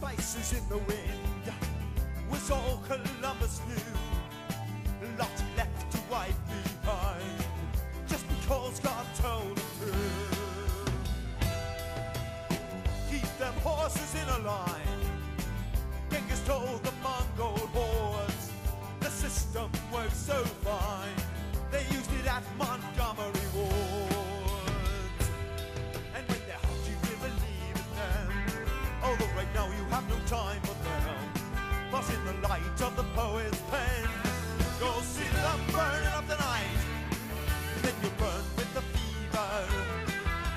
Spices in the wind was all Columbus knew. A lot left to wipe behind, just because God told him to. Keep them horses in a line, Genghis told the Mongol hordes. The system worked so fine, they used it at Montgomery Ward. And when they're hot, you will believe in them, although right now you have no time for them. But in the light of the poet's pen, you'll see them burning up the night. Then you burn with the fever.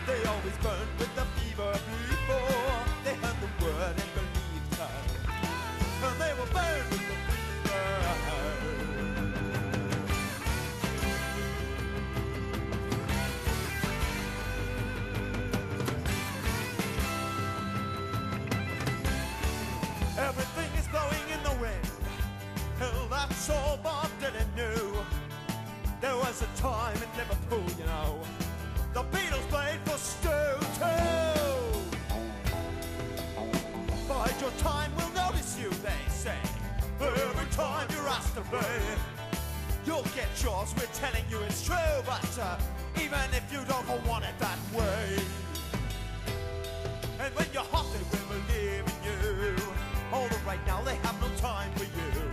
They always burn with the fever before they heard the word and believed her. And they will burn with the fever. Everything is blowing in the wind. Hell, that's all Bob Dylan knew. There was a time in Liverpool, you know, the Beatles played for Stu too. Bide your time, we'll notice you, they say. Every time you're asked to play, you'll get yours, we're telling you it's true. But even if you don't want it that way, and when you're hot, they will believe in you. Although right now they have no time for you,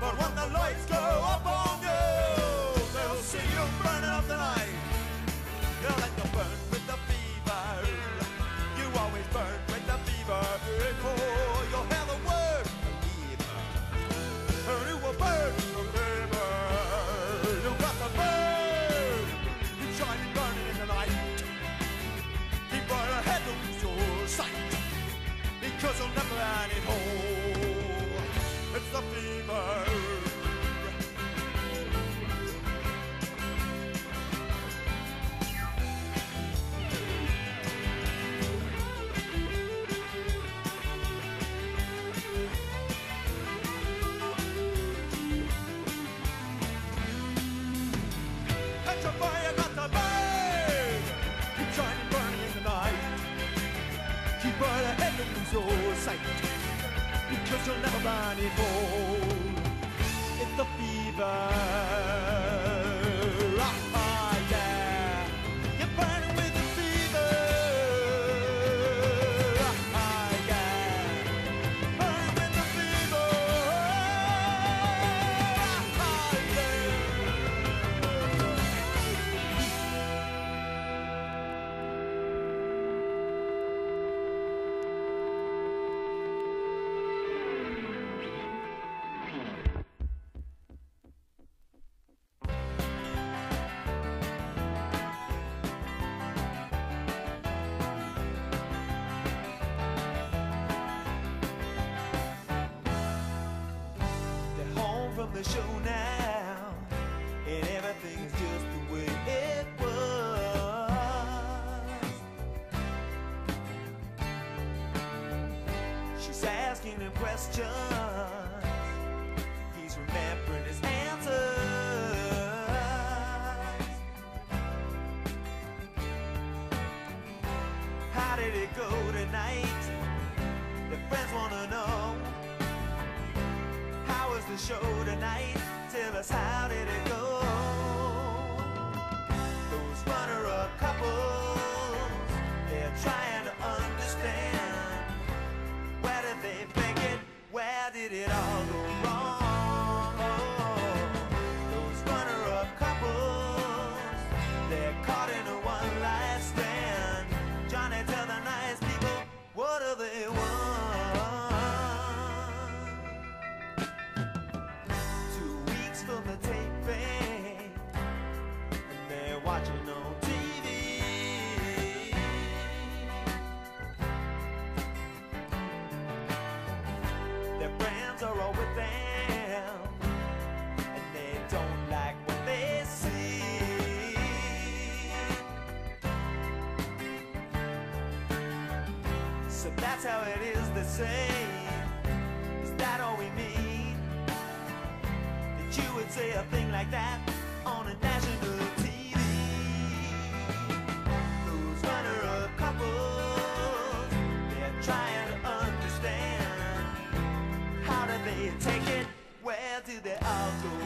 but when the lights go up on you, they'll see you burning up the night. They'll let you burn with the fever. You always burn with the fever before you'll hear the word believer. You will burn with the fever. You anymore. It's a fever. Oh, yeah. You're burning with a fever. Oh, yeah. Burning with a fever. Oh, the show now, and everything's just the way it was. She's asking him questions, he's remembering his answers. How did it go tonight? The friends wanna know. The show tonight, tell us, how did it go? Those runner-up couples, they're trying to understand, where did they make it, where did it all go wrong? Those runner-up couples, they're caught in a one-life stand. Johnny, tell the nice people, what do they want? Watching on TV, their friends are all with them, and they don't like what they see. So that's how it is, they say. Is that all we mean? That you would say a thing like that on a national TV? Take it, where do they all go?